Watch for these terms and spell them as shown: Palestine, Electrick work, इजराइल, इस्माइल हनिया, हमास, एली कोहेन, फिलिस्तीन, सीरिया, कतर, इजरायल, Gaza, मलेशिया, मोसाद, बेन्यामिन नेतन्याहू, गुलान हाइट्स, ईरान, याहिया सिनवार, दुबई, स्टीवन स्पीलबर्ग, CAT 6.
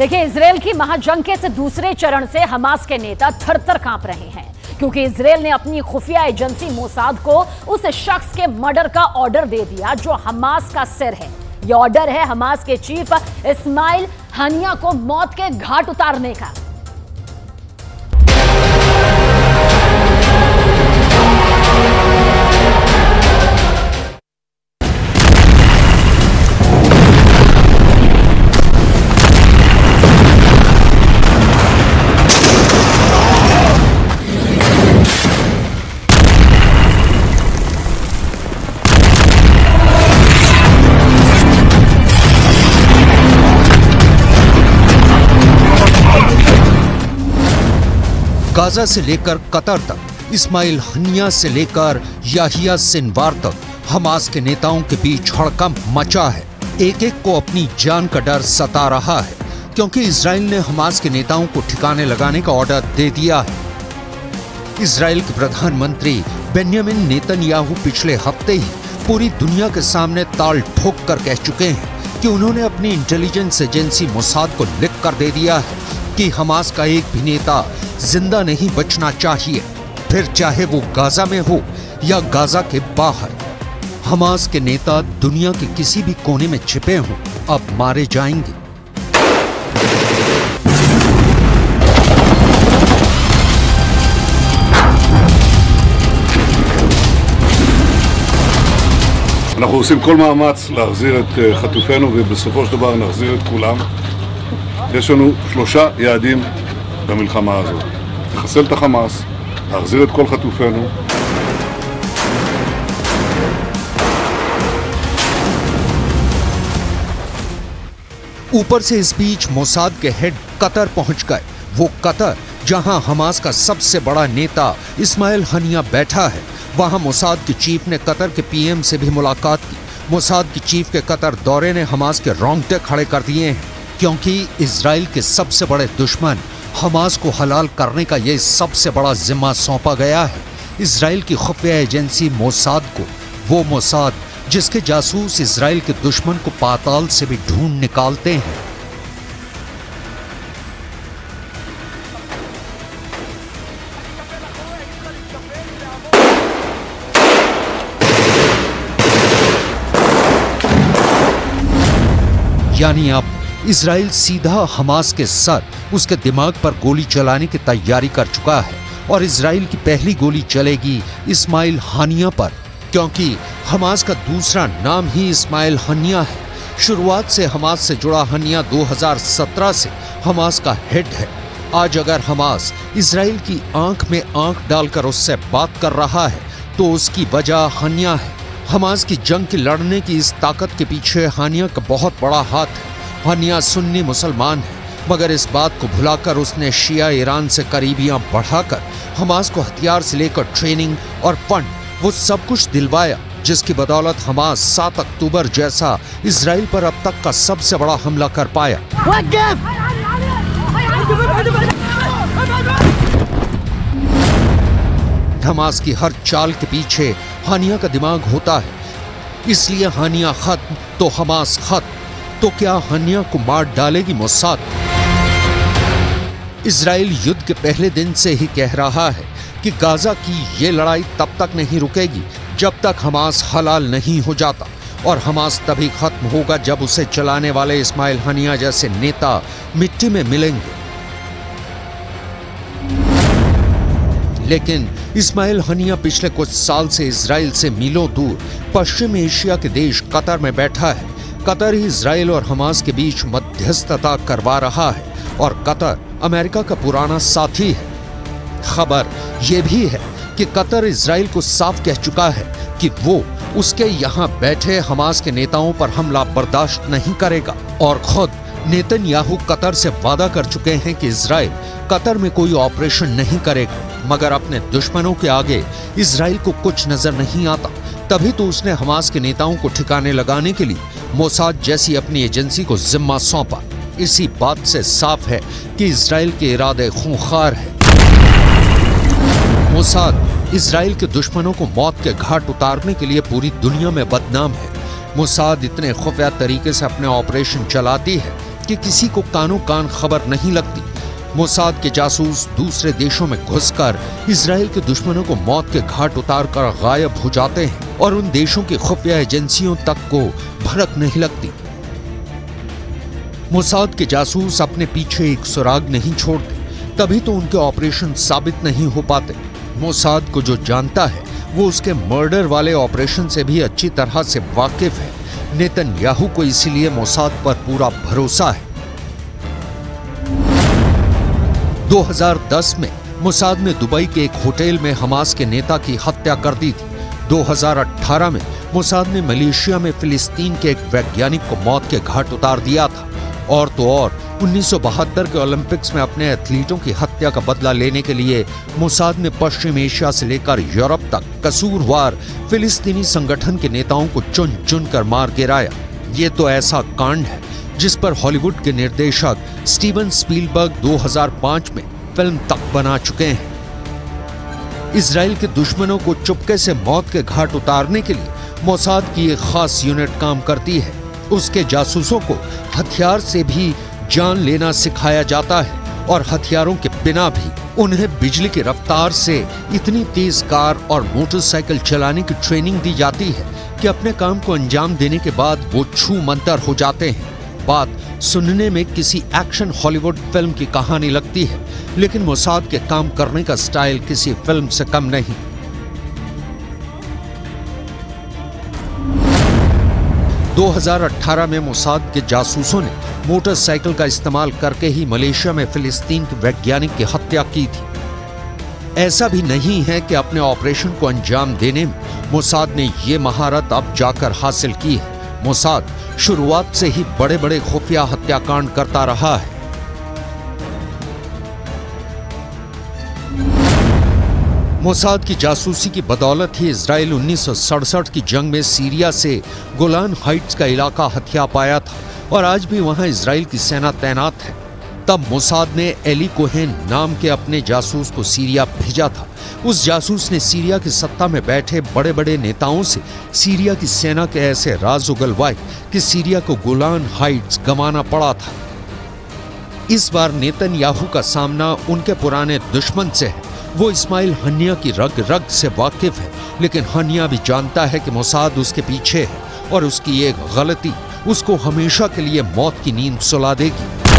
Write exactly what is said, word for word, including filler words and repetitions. देखिए, इजरायल की महाजंग के दूसरे चरण से हमास के नेता थरथर कांप रहे हैं क्योंकि इजरायल ने अपनी खुफिया एजेंसी मोसाद को उस शख्स के मर्डर का ऑर्डर दे दिया जो हमास का सिर है। यह ऑर्डर है हमास के चीफ इस्माइल हनिया को मौत के घाट उतारने का। गाजा से लेकर कतर तक, इस्माइल हनिया से लेकर याहिया सिनवार तक हमास के नेताओं के बीच हड़कंप मचा है। एक एक को अपनी जान का डर सता रहा है क्योंकि इजराइल ने हमास के नेताओं को ठिकाने लगाने का ऑर्डर दे दिया है। इजराइल के प्रधानमंत्री बेन्यामिन नेतन्याहू पिछले हफ्ते ही पूरी दुनिया के सामने ताल ठोक कर कह चुके हैं कि उन्होंने अपनी इंटेलिजेंस एजेंसी मोसाद को लिख कर दे दिया है कि हमास का एक भी नेता जिंदा नहीं बचना चाहिए, फिर चाहे वो गाजा में हो या गाजा के बाहर। हमास के नेता दुनिया के किसी भी कोने में छिपे हों, अब मारे जाएंगे। אנחנו עושים כל מאמץ להחזיר את חטופינו ובסופו של דבר נחזיר את כולם। יש לנו שלושה יעדים במלחמה הזאת: לחסל את החמאס, להחזיר את כל חטופינו। ऊपर से इस बीच मोसाद के हेड कतर पहुंच गए। वो कतर जहां हमास का सबसे बड़ा नेता इस्माइल हनिया बैठा है, वहां मोसाद के चीफ ने कतर के पीएम से भी मुलाकात की। मोसाद के चीफ के कतर दौरे ने हमास के रोंगटे खड़े कर दिए हैं क्योंकि इजराइल के सबसे बड़े दुश्मन हमास को हलाल करने का यह सबसे बड़ा जिम्मा सौंपा गया है इजराइल की खुफिया एजेंसी मोसाद को। वो मोसाद जिसके जासूस इजराइल के दुश्मन को पाताल से भी ढूंढ निकालते हैं। यानी आप इजराइल सीधा हमास के सर, उसके दिमाग पर गोली चलाने की तैयारी कर चुका है और इजराइल की पहली गोली चलेगी इस्माइल हनिया पर क्योंकि हमास का दूसरा नाम ही इस्माइल हनिया है। शुरुआत से हमास से जुड़ा हनिया दो हज़ार सत्रह से हमास का हेड है। आज अगर हमास इजराइल की आंख में आंख डालकर उससे बात कर रहा है तो उसकी वजह हनिया है। हमास की जंग की लड़ने की इस ताकत के पीछे हनिया का बहुत बड़ा हाथ है। हनिया सुन्नी मुसलमान है मगर इस बात को भुलाकर उसने शिया ईरान से करीबियां बढ़ाकर हमास को हथियार से लेकर ट्रेनिंग और फंड वो सब कुछ दिलवाया जिसकी बदौलत हमास सात अक्टूबर जैसा इजराइल पर अब तक का सबसे बड़ा हमला कर पाया। हमास की हर चाल के पीछे हनिया का दिमाग होता है, इसलिए हनिया खत्म तो हमास खत्म। तो क्या हनिया को मार डालेगी मोसाद? इजराइल युद्ध के पहले दिन से ही कह रहा है कि गाजा की ये लड़ाई तब तक नहीं रुकेगी जब तक हमास हलाल नहीं हो जाता और हमास तभी खत्म होगा जब उसे चलाने वाले इस्माइल हनिया जैसे नेता मिट्टी में मिलेंगे। लेकिन इस्माइल हनिया पिछले कुछ साल से इजराइल से मीलों दूर पश्चिम एशिया के देश कतर में बैठा है। कतर ही इजराइल और हमास के बीच मध्यस्थता करवा रहा है और कतर अमेरिका का पुराना साथी है। खबर यह भी है कि कतर इजराइल को साफ कह चुका है कि वो उसके यहाँ बैठे हमास के नेताओं पर हमला बर्दाश्त नहीं करेगा और खुद नेतन्याहू कतर से वादा कर चुके हैं कि इजराइल कतर में कोई ऑपरेशन नहीं करेगा। मगर अपने दुश्मनों के आगे इजराइल को कुछ नजर नहीं आता, तभी तो उसने हमास के नेताओं को ठिकाने लगाने के लिए मोसाद जैसी अपनी एजेंसी को जिम्मा सौंपा। इसी बात से साफ है कि इजराइल के इरादे खूंखार हैं। मोसाद इजराइल के दुश्मनों को मौत के घाट उतारने के लिए पूरी दुनिया में बदनाम है। मोसाद इतने खुफिया तरीके से अपने ऑपरेशन चलाती है कि किसी को कानो कान खबर नहीं लगती। मोसाद के जासूस दूसरे देशों में घुसकर इजराइल के दुश्मनों को मौत के घाट उतार कर गायब हो जाते हैं और उन देशों की खुफिया एजेंसियों तक को भनक नहीं लगती। मोसाद के जासूस अपने पीछे एक सुराग नहीं छोड़ते, तभी तो उनके ऑपरेशन साबित नहीं हो पाते। मोसाद को जो जानता है वो उसके मर्डर वाले ऑपरेशन से भी अच्छी तरह से वाकिफ है। नेतन्याहू को इसीलिए मोसाद पर पूरा भरोसा है। दो हज़ार दस में मोसाद ने दुबई के एक होटल में हमास के नेता की हत्या कर दी थी। दो हज़ार अठारह में मोसाद ने मलेशिया में फिलिस्तीन के एक वैज्ञानिक को मौत के घाट उतार दिया था। और तो और उन्नीस सौ बहत्तर के ओलंपिक्स में अपने एथलीटों की हत्या का बदला लेने के लिए मोसाद ने पश्चिम एशिया से लेकर यूरोप तक कसूरवार फिलिस्तीनी संगठन के नेताओं को चुन चुन कर मार गिराया। ये तो ऐसा कांड है जिस पर हॉलीवुड के निर्देशक स्टीवन स्पीलबर्ग दो हज़ार पाँच में फिल्म तक बना चुके हैं। इजराइल के दुश्मनों को चुपके से मौत के घाट उतारने के लिए मोसाद की एक खास यूनिट काम करती है। उसके जासूसों को हथियार से भी जान लेना सिखाया जाता है और हथियारों के बिना भी उन्हें बिजली की रफ्तार से इतनी तेज कार और मोटरसाइकिल चलाने की ट्रेनिंग दी जाती है कि अपने काम को अंजाम देने के बाद वो छूमंतर हो जाते हैं। बात सुनने में किसी एक्शन हॉलीवुड फिल्म की कहानी लगती है, लेकिन मोसाद के काम करने का स्टाइल किसी फिल्म से कम नहीं। दो हज़ार अठारह में मोसाद के जासूसों ने मोटरसाइकिल का इस्तेमाल करके ही मलेशिया में फिलिस्तीन के वैज्ञानिक की हत्या की थी। ऐसा भी नहीं है कि अपने ऑपरेशन को अंजाम देने में मोसाद ने ये महारत अब जाकर हासिल की है। मोसाद शुरुआत से ही बड़े बड़े खुफिया हत्याकांड करता रहा है। मोसाद की जासूसी की बदौलत ही इजराइल उन्नीस सौ सड़सठ की जंग में सीरिया से गुलान हाइट्स का इलाका हथिया पाया था और आज भी वहां इजराइल की सेना तैनात है। तब मोसाद ने एली कोहेन नाम के अपने जासूस को सीरिया भेजा था। उस जासूस ने सीरिया की सत्ता में बैठे बड़े बड़े नेताओं से सीरिया की सेना के ऐसे राज उगलवाए कि सीरिया को गुलान हाइट्स गंवाना पड़ा था। इस बार नेतन्याहू का सामना उनके पुराने दुश्मन से है। वो इस्माइल हनिया की रग रग से वाकिफ है, लेकिन हनिया भी जानता है कि मोसाद उसके पीछे है और उसकी एक गलती उसको हमेशा के लिए मौत की नींद सुला देगी।